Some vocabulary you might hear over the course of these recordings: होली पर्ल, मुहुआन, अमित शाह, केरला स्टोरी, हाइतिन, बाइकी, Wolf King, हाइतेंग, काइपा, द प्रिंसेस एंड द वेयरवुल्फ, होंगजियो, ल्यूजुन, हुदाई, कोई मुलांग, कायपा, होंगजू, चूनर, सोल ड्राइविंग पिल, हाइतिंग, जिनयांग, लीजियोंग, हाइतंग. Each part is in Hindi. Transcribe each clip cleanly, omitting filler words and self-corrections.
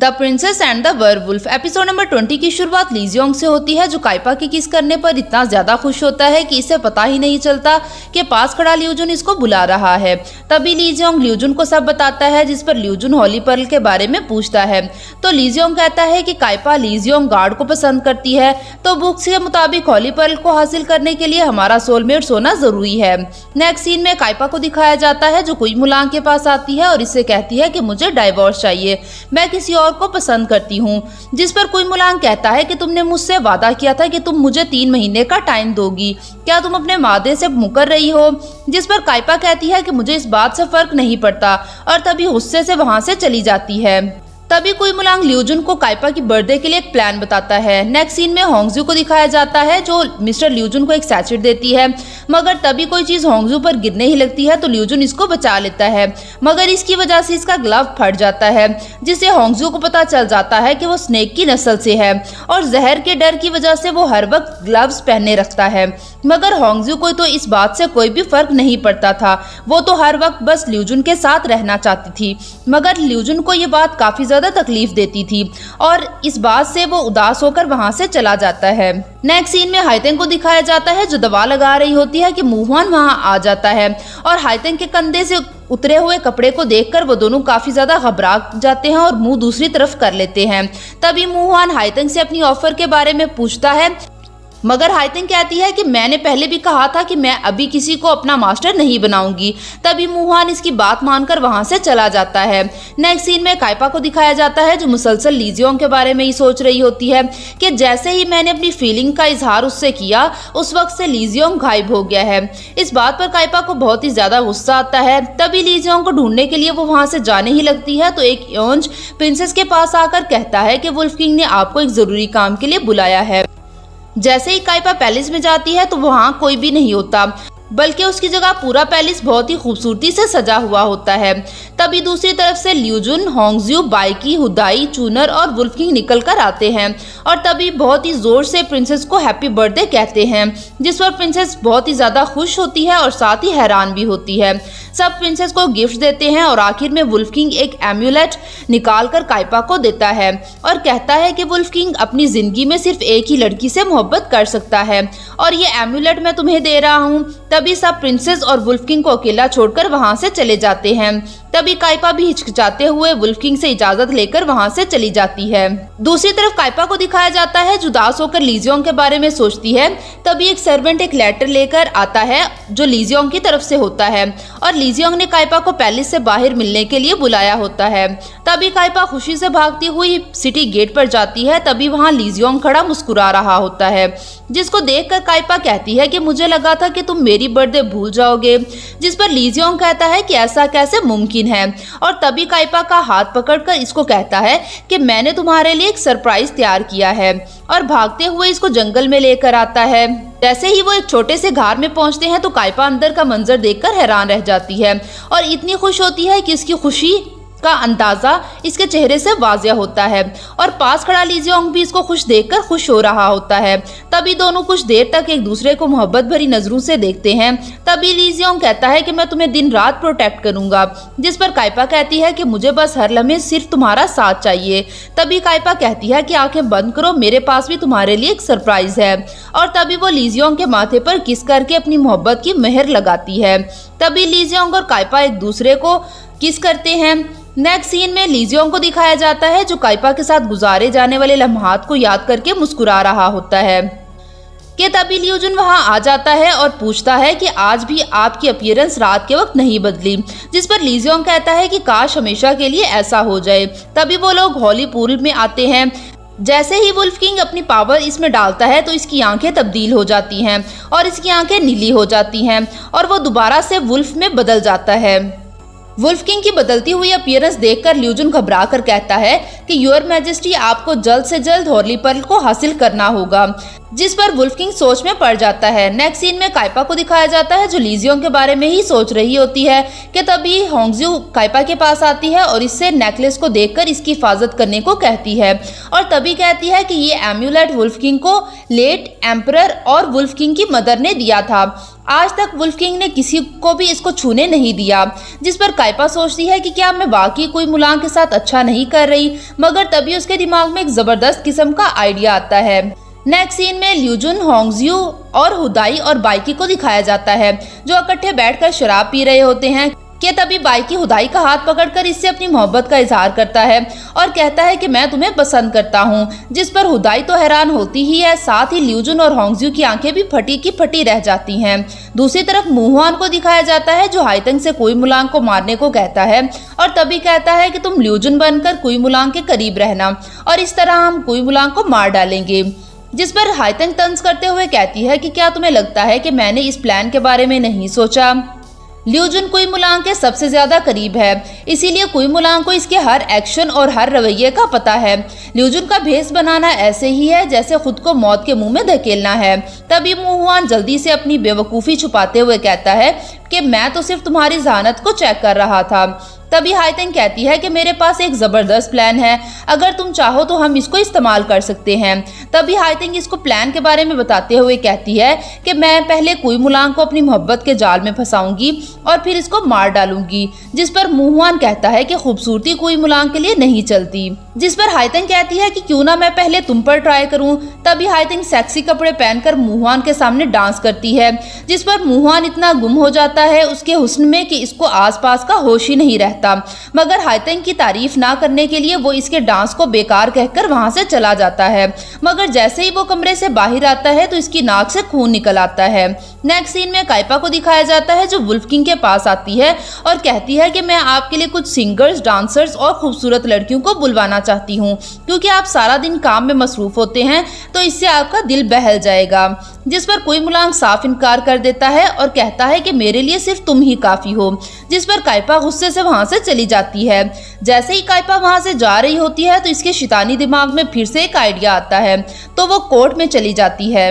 द प्रिंसेस एंड द वेयरवुल्फ episode number 20 की शुरुआत लीजियोंग से होती है, जो काइपा की किस करने पर इतना ज्यादा खुश होता है कि इसे पता ही नहीं चलता कि पास खड़ा ल्यूजुन इसको बुला रहा है। तभी लीजियोंग ल्यूजुन को सब बताता है, जिस पर ल्यूजुन होली पर्ल के बारे में पूछता है। तो लीजियोंग कहता है कि काइपा लीजियोंग गार्ड को पसंद करती है, तो बुक्स के मुताबिक होली पर्ल को हासिल करने के लिए हमारा सोलमेट सोना जरूरी है। नेक्स्ट सीन में काइपा को दिखाया जाता है, जो कोई मुलांग के पास आती है और इससे कहती है कि मुझे डाइवोर्स चाहिए, मैं किसी और को पसंद करती हूँ। जिस पर कोई मुलांग कहता है कि तुमने मुझसे वादा किया था कि तुम मुझे 3 महीने का टाइम दोगी, क्या तुम अपने वादे से मुकर रही हो। जिस पर काइपा कहती है कि मुझे इस बात से फर्क नहीं पड़ता और तभी गुस्से से वहाँ से चली जाती है। तभी कोई मुलांग ल्यूजुन को काइपा की बर्थडे के लिए एक प्लान बताता है। नेक्स्ट सीन में होंगजू को दिखाया जाता है, जो मिस्टर ल्यूजुन को एक सैचेट देती है, मगर तभी कोई चीज़ होंगजू पर गिरने ही लगती है तो ल्यूजुन इसको बचा लेता है, मगर इसकी वजह से इसका ग्लव फट जाता है, जिससे होंगजू को पता चल जाता है कि वो स्नेक की नस्ल से है और जहर के डर की वजह से वो हर वक्त ग्लव्स पहने रखता है। मगर होंगजू को तो इस बात से कोई भी फर्क नहीं पड़ता था, वो तो हर वक्त बस ल्यूजुन के साथ रहना चाहती थी। मगर ल्यूजुन को ये बात काफ़ी तकलीफ देती थी और इस बात से वो उदास होकर वहां से चला जाता है। नेक्स्ट सीन में हाइतेंग को दिखाया जाता है, जो दवा लगा रही होती है कि मुहुआन वहां आ जाता है और हाइतेंग के कंधे से उतरे हुए कपड़े को देखकर वो दोनों काफ़ी ज़्यादा घबरा जाते हैं और मुंह दूसरी तरफ कर लेते हैं। तभी मुहुआन हाइतेंग से अपनी ऑफर के बारे में पूछता है, मगर हाइतेंग कहती है कि मैंने पहले भी कहा था कि मैं अभी किसी को अपना मास्टर नहीं बनाऊंगी। तभी मुहुआन इसकी बात मानकर वहां से चला जाता है। नेक्स्ट सीन में काइपा को दिखाया जाता है, जो मुसलसल लीजियोंग के बारे में ही सोच रही होती है कि जैसे ही मैंने अपनी फीलिंग का इजहार उससे किया, उस वक्त से लीजियोंग गायब हो गया है। इस बात पर काइपा को बहुत ही ज़्यादा गुस्सा आता है। तभी लीजियोंग को ढूंढने के लिए वो वहाँ से जाने ही लगती है, तो एक योंज प्रिंसेस के पास आकर कहता है कि वुल्फ किंग ने आपको एक ज़रूरी काम के लिए बुलाया है। जैसे ही काइपा पैलेस में जाती है तो वहाँ कोई भी नहीं होता, बल्कि उसकी जगह पूरा पैलेस बहुत ही खूबसूरती से सजा हुआ होता है। तभी दूसरी तरफ से ल्यूजुन, होंगजू, बाइकी, हुदाई, चूनर और वुल्फ किंग निकल कर आते हैं और तभी बहुत ही ज़ोर से प्रिंसेस को हैप्पी बर्थडे कहते हैं, जिस पर प्रिंसेस बहुत ही ज़्यादा खुश होती है और साथ ही हैरान भी होती है। सब प्रिंसेस को गिफ्ट देते हैं और आखिर में वुल्फ किंग एक एम्यूलेट निकाल कर काइपा को देता है और कहता है कि वुल्फ किंग अपनी ज़िंदगी में सिर्फ एक ही लड़की से मोहब्बत कर सकता है और ये एम्यूलेट मैं तुम्हें दे रहा हूँ। तभी सब प्रिंसेस और वुल्फ किंग को अकेला छोड़कर वहां से चले जाते हैं। तभी काइपा भी हिचकिचाते हुए वुल्फ किंग से इजाजत लेकर वहां से चली जाती है। दूसरी तरफ काइपा को दिखाया जाता है, जो उदास होकर लीजियोंग के बारे में सोचती है। तभी एक सर्वेंट एक लेटर लेकर आता है, जो लीजियोंग की तरफ से होता है और लीजियोंग ने काइपा को पैलेस से बाहर मिलने के लिए बुलाया होता है। तभी काइपा खुशी से भागती हुई सिटी गेट पर जाती है। तभी वहाँ लीजियोंग खड़ा मुस्कुरा रहा होता है, जिसको देखकर काइपा कहती है कि मुझे लगा था कि तुम मेरी बर्थडे भूल जाओगे। जिस पर लीजियोंग कहता है कि ऐसा कैसे मुमकिन है, और तभी काइपा का हाथ पकड़कर इसको कहता है कि मैंने तुम्हारे लिए एक सरप्राइज तैयार किया है, और भागते हुए इसको जंगल में लेकर आता है। जैसे ही वो एक छोटे से घर में पहुंचते हैं तो काइपा अंदर का मंजर देखकर हैरान रह जाती है और इतनी खुश होती है कि इसकी खुशी का अंदाज़ा इसके चेहरे से वाज़ह होता है, और पास खड़ा लीजियोंग भी इसको खुश देखकर खुश हो रहा होता है। तभी दोनों कुछ देर तक एक दूसरे को मोहब्बत भरी नज़रों से देखते हैं। तभी लीजियोंग कहता है कि मैं तुम्हें दिन रात प्रोटेक्ट करूंगा, जिस पर काइपा कहती है कि मुझे बस हर लम्हे सिर्फ तुम्हारा साथ चाहिए। तभी काइपा कहती है कि आंखें बंद करो, मेरे पास भी तुम्हारे लिए एक सरप्राइज़ है, और तभी वो लीजियोंग के माथे पर किस करके अपनी मोहब्बत की मेहर लगाती है। तभी लीजियोंग और काइपा एक दूसरे को किस करते हैं। नेक्स्ट सीन में लीजियोंग को दिखाया जाता है, जो काइपा के साथ गुजारे जाने वाले लम्हात को याद करके मुस्कुरा रहा होता है। के तभी ल्यूजुन वहां आ जाता है और पूछता है कि आज भी आपकी अपीयरेंस रात के वक्त नहीं बदली, जिस पर लीजियोंग कहता है कि काश हमेशा के लिए ऐसा हो जाए। तभी वो लोग होली पूल में आते हैं। जैसे ही वुल्फ किंग अपनी पावर इसमें डालता है तो इसकी आंखें तब्दील हो जाती हैं और इसकी आंखें नीली हो जाती हैं और वो दोबारा से वुल्फ में बदल जाता है। वुल्फ किंग की बदलती हुई अपीयरेंस देखकर ल्यूजुन घबरा कर कहता है कि योर मैजेस्टी आपको जल्द से जल्द होली पर्ल को हासिल करना होगा, जिस पर वुल्फ किंग सोच में पड़ जाता है। नेक्स्ट सीन में काइपा को दिखाया जाता है, जो लीजियोंग के बारे में ही सोच रही होती है कि तभी होंगजू काइपा के पास आती है और इससे नेकलेस को देखकर इसकी हिफाजत करने को कहती है, और तभी कहती है कि ये एम्यूलेट वुल्फ किंग को लेट एम्परर और वुल्फ किंग की मदर ने दिया था। आज तक वुल्फ किंग ने किसी को भी इसको छूने नहीं दिया, जिस पर कायपा सोचती है कि क्या मैं वाकई कोई मुलांग के साथ अच्छा नहीं कर रही, मगर तभी उसके दिमाग में एक जबरदस्त किस्म का आइडिया आता है। नेक्स्ट सीन में ल्यूजुन, होंगजियो और हुदाई और बाइकी को दिखाया जाता है जो इकट्ठे बैठकर शराब पी रहे होते हैं कि तभी बाइकी हुदाई का हाथ पकड़कर इससे अपनी मोहब्बत का इजहार करता है और कहता है कि मैं तुम्हें पसंद करता हूँ, जिस पर हुदाई तो हैरान होती ही है, साथ ही ल्यूजुन और होंगजियो की आंखें भी फटी की फटी रह जाती हैं। दूसरी तरफ मुहुआन को दिखाया जाता है जो हाइतंग से कोई मुलांग को मारने को कहता है और तभी कहता है कि तुम ल्यूजुन बनकर कोई मुलांग के करीब रहना और इस तरह हम कोई मुलांग को मार डालेंगे, जिस पर हाइतंग तंज करते हुए कहती है कि क्या तुम्हें लगता है कि मैंने इस प्लान के बारे में नहीं सोचा। ल्यूजुन कोई मुलांग के सबसे ज्यादा करीब है, इसीलिए कोई मुलांग को इसके हर एक्शन और हर रवैये का पता है। ल्यूजुन का भेस बनाना ऐसे ही है जैसे खुद को मौत के मुंह में धकेलना है। तभी मुहुआन जल्दी से अपनी बेवकूफ़ी छुपाते हुए कहता है कि मैं तो सिर्फ तुम्हारी जहानत को चेक कर रहा था। तभी हाइतंग कहती है कि मेरे पास एक ज़बरदस्त प्लान है, अगर तुम चाहो तो हम इसको इस्तेमाल कर सकते हैं। तभी हाइतंग इसको प्लान के बारे में बताते हुए कहती है कि मैं पहले कोई मुलांग को अपनी मोहब्बत के जाल में फंसाऊंगी और फिर इसको मार डालूंगी, जिस पर मुहुआन कहता है कि खूबसूरती कोई मुलांग के लिए नहीं चलती, जिस पर हाइतंग कहती है कि क्यों ना मैं पहले तुम पर ट्राई करूँ। तभी हाइतंग सेक्सी कपड़े पहनकर मुहुआन के सामने डांस करती है, जिस पर मुहुआन इतना गुम हो जाता है उसके हुस्न में कि इसको आसपास का होश ही नहीं रहता, मगर हाइतंग की तारीफ ना करने के लिए वो इसके डांस को बेकार कहकर वहां से चला जाता है, मगर जैसे ही वो कमरे से बाहर आता है तो इसकी नाक से खून निकल आता है। नेक्स्ट सीन में कायपा को दिखाया जाता है जो वुल्फ किंग के पास आती है और कहती है कि मैं आपके लिए कुछ सिंगर्स, डांसर्स और खूबसूरत लड़कियों को बुलवाना चाहती हूँ, क्योंकि आप सारा दिन काम में मसरूफ होते हैं तो इससे आपका दिल बहल जाएगा, जिस पर कोई मुलांग साफ इनकार कर देता है और कहता है कि मेरे लिए सिर्फ तुम ही काफी हो, जिस पर कायपा गुस्से से वहां से चली जाती है। जैसे ही कायपा वहां से जा रही होती है तो इसके शैतानी दिमाग में फिर से एक आइडिया आता है, तो वो कोर्ट में चली जाती है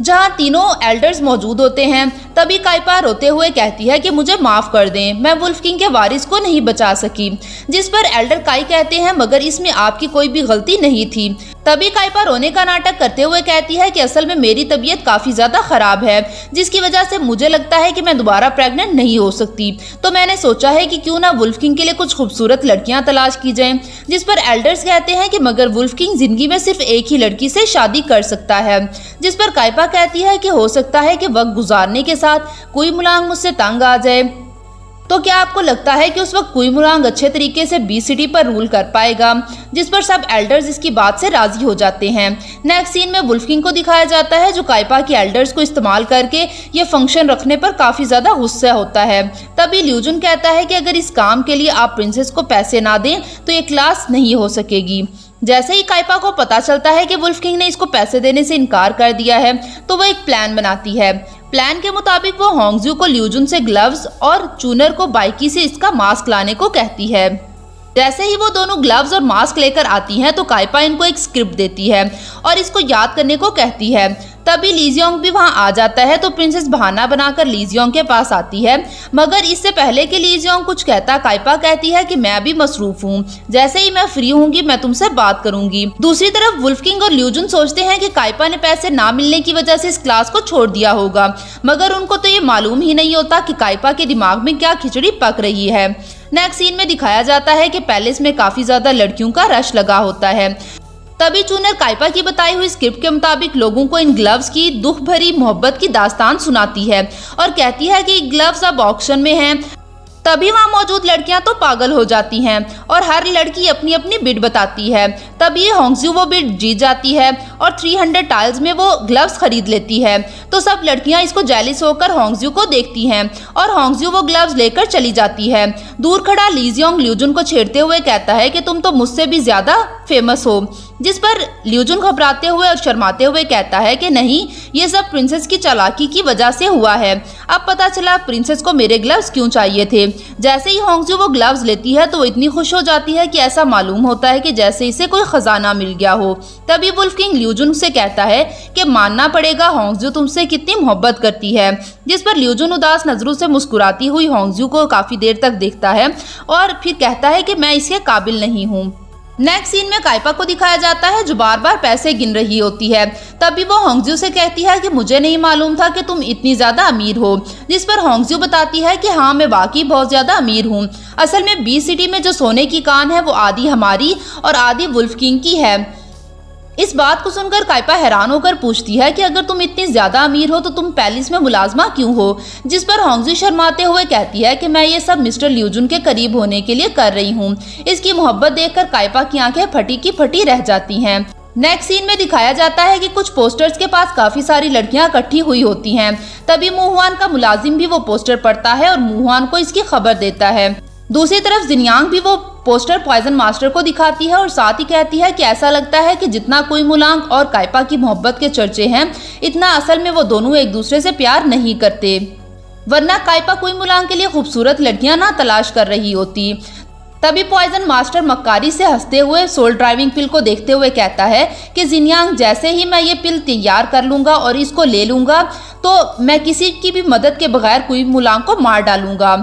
जहाँ तीनों एल्डर्स मौजूद होते हैं। तभी कायपा रोते हुए कहती है कि मुझे माफ़ कर दें, मैं वुल्फ किंग के वारिस को नहीं बचा सकी, जिस पर एल्डर काई कहते हैं मगर इसमें आपकी कोई भी गलती नहीं थी। तभी कायपा रोने का नाटक करते हुए कहती है कि असल में मेरी तबीयत काफ़ी ज़्यादा ख़राब है, जिसकी वजह से मुझे लगता है कि मैं दोबारा प्रेग्नेंट नहीं हो सकती, तो मैंने सोचा है कि क्यों ना वुल्फ किंग के लिए कुछ खूबसूरत लड़कियाँ तलाश की जाएँ, जिस पर एल्डर्स कहते हैं कि मगर वुल्फ किंग जिंदगी में सिर्फ एक ही लड़की से शादी कर सकता है, जिस पर कायपा कहती है कि हो सकता है कि वक्त गुजारने के साथ कोई मुलांग मुझसे तंग आ जाए, तो क्या आपको लगता है कि उस वक्त कोई मुलांग अच्छे तरीके से बी सिटी पर रूल कर पाएगा, जिस पर सब एल्डर्स इसकी बात से राजी हो जाते हैं। नेक्स्ट सीन में वुल्फ किंग को दिखाया जाता है जो कायपा की एल्डर्स को इस्तेमाल करके ये फंक्शन रखने पर काफ़ी ज़्यादा गुस्सा होता है। तभी ल्यूजुन कहता है कि अगर इस काम के लिए आप प्रिंसेस को पैसे ना दें तो ये क्लास नहीं हो सकेगी। जैसे ही कायपा को पता चलता है कि वुल्फ किंग ने इसको पैसे देने से इनकार कर दिया है तो वो एक प्लान बनाती है। प्लान के मुताबिक वो होंगजियो को ल्यूजुन से ग्लव्स और चूनर को बाइकी से इसका मास्क लाने को कहती है। जैसे ही वो दोनों ग्लव्स और मास्क लेकर आती हैं तो कायपा इनको एक स्क्रिप्ट देती है और इसको याद करने को कहती है। तभी लीजियोंग भी वहां आ जाता है तो प्रिंसेस बहाना बनाकर लीजियोंग के पास आती है, मगर इससे पहले कि लीजियोंग कुछ कहता कायपा कहती है कि मैं अभी मसरूफ हूँ, जैसे ही मैं फ्री होंगी मैं तुमसे बात करूंगी। दूसरी तरफ वुल्फ किंग और ल्यूजुन सोचते हैं कि कायपा ने पैसे ना मिलने की वजह से इस क्लास को छोड़ दिया होगा, मगर उनको तो ये मालूम ही नहीं होता कि कायपा के दिमाग में क्या खिचड़ी पक रही है। नेक्स्ट सीन में दिखाया जाता है कि पैलेस में काफी ज्यादा लड़कियों का रश लगा होता है। तभी चूनर कायपा की बताई हुई स्क्रिप्ट के मुताबिक लोगों को इन ग्लव्स की दुख भरी मोहब्बत की दास्तान सुनाती है और कहती है कि ग्लव्स अब ऑक्शन में हैं। तभी वहाँ मौजूद लड़कियाँ तो पागल हो जाती हैं और हर लड़की अपनी अपनी बिड बताती है। तभी होंगजियो वो बिड जीत जाती है और 300 टाइल्स में वो ग्लव्स खरीद लेती है, तो सब लड़कियाँ इसको जेलिस होकर होंगजियो को देखती हैं और होंगजियो वो ग्लव्स लेकर चली जाती है। दूर खड़ा लीजियोंग ल्यूजुन को छेड़ते हुए कहता है कि तुम तो मुझसे भी ज़्यादा फेमस हो, जिस पर ल्यूजुन घबराते हुए और शर्माते हुए कहता है कि नहीं, ये सब प्रिंसेस की चालाकी की वजह से हुआ है, अब पता चला प्रिंसेस को मेरे ग्लव्स क्यों चाहिए थे। जैसे ही होंगजियो वो ग्लव्स लेती है तो वो इतनी खुश हो जाती है कि ऐसा मालूम होता है कि जैसे इसे कोई खजाना मिल गया हो। तभी वुल्फ किंग ल्यूजुन से कहता है कि मानना पड़ेगा होंगजियो तुमसे कितनी मोहब्बत करती है, जिस पर ल्यूजुन उदास नजरों से मुस्कुराती हुई होंगजियो को काफ़ी देर तक देखता है और फिर कहता है कि मैं इसके काबिल नहीं हूँ। नेक्स्ट सीन में काइपा को दिखाया जाता है जो बार बार पैसे गिन रही होती है। तभी वो होंगजू से कहती है कि मुझे नहीं मालूम था कि तुम इतनी ज़्यादा अमीर हो, जिस पर होंगजू बताती है कि हाँ मैं वाकई बहुत ज़्यादा अमीर हूँ। असल में बी सिटी में जो सोने की कान है वो आधी हमारी और आधी वुल्फ किंग की है। इस बात को सुनकर काइपा हैरान होकर पूछती है कि अगर तुम इतनी ज़्यादा अमीर हो तो तुम पैलेस में मुलाजमा क्यों हो, जिस पर होंगजू शर्माते हुए कहती है कि मैं ये सब मिस्टर ल्यूजुन के करीब होने के लिए कर रही हूँ। इसकी मोहब्बत देखकर काइपा की आंखें फटी की फटी रह जाती हैं। नेक्स्ट सीन में दिखाया जाता है कि कुछ पोस्टर्स के पास काफ़ी सारी लड़कियां इकट्ठी हुई होती हैं। तभी मुहुआन का मुलाजिम भी वो पोस्टर पढ़ता है और मुहुआन को इसकी खबर देता है। दूसरी तरफ जिनयांग भी वो पोस्टर पॉइजन मास्टर को दिखाती है और साथ ही कहती है कि ऐसा लगता है कि जितना कोई मुलांग और काइपा की मोहब्बत के चर्चे हैं, इतना असल में वो दोनों एक दूसरे से प्यार नहीं करते, वरना काइपा कोई मुलांग के लिए खूबसूरत लड़कियां ना तलाश कर रही होती। तभी पॉइजन मास्टर मक्कारी से हंसते हुए सोल ड्राइविंग पिल को देखते हुए कहता है कि जिनयांग, जैसे ही मैं ये पिल तैयार कर लूँगा और इसको ले लूँगा तो मैं किसी की भी मदद के बगैर कोई मुलांग को मार डालूँगा।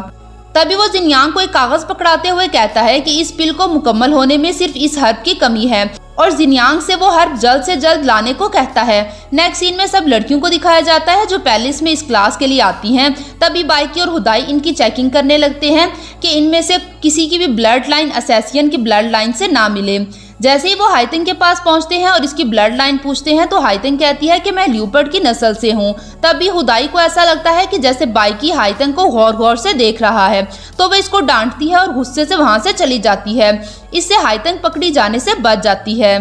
तभी वो जिनयांग को एक कागज पकड़ाते हुए कहता है कि इस पिल को मुकम्मल होने में सिर्फ इस हर्फ की कमी है और जिनयांग से वो हर्फ जल्द से जल्द लाने को कहता है। नेक्स्ट सीन में सब लड़कियों को दिखाया जाता है जो पैलेस में इस क्लास के लिए आती हैं। तभी बाइकी और हुदाई इनकी चेकिंग करने लगते हैं कि इनमें से किसी की भी ब्लड लाइन असैसियन की ब्लड लाइन से ना मिले। जैसे ही वो हाइतिंग के पास पहुंचते हैं और इसकी ब्लड लाइन पूछते हैं तो हाइतिंग कहती है कि मैं ल्यूपर्ड की नस्ल से हूं। तभी हुदाई को ऐसा लगता है कि जैसे बाइकी हाइतिंग को गौर गौर से देख रहा है, तो वह इसको डांटती है और गुस्से से वहां से चली जाती है। इससे हाइतिंग पकड़ी जाने से बच जाती है।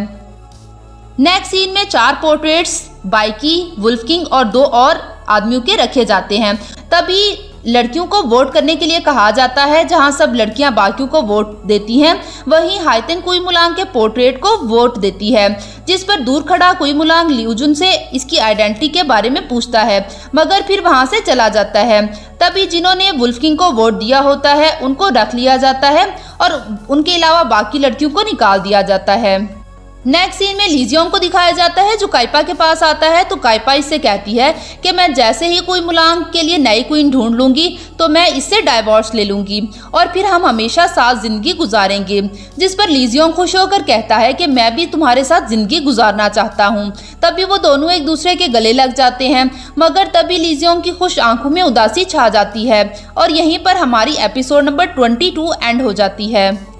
नेक्स्ट सीन में 4 पोर्ट्रेट्स बाइकी, वुल्फ किंग और 2 और आदमियों के रखे जाते हैं। तभी लड़कियों को वोट करने के लिए कहा जाता है। जहां सब लड़कियां बाकियों को वोट देती हैं, वहीं हाइतिन कोई मुलांग के पोर्ट्रेट को वोट देती है, जिस पर दूर खड़ा कोई मुलांग ल्यूजुन से इसकी आइडेंटिटी के बारे में पूछता है, मगर फिर वहां से चला जाता है। तभी जिन्होंने वुल्फ किंग को वोट दिया होता है उनको रख लिया जाता है और उनके अलावा बाकी लड़कियों को निकाल दिया जाता है। नेक्स्ट सीन में लीजियोंग को दिखाया जाता है जो काइपा के पास आता है। तो काइपा इससे कहती है कि मैं जैसे ही कोई मुलांग के लिए नई क्वीन ढूंढ लूँगी तो मैं इससे डाइवोर्स ले लूँगी और फिर हम हमेशा साथ ज़िंदगी गुजारेंगे, जिस पर लीजियोंग खुश होकर कहता है कि मैं भी तुम्हारे साथ ज़िंदगी गुजारना चाहता हूँ। तभी वो दोनों एक दूसरे के गले लग जाते हैं, मगर तभी लीजियोंग की खुश आँखों में उदासी छा जाती है और यहीं पर हमारी एपिसोड नंबर 22 एंड हो जाती है।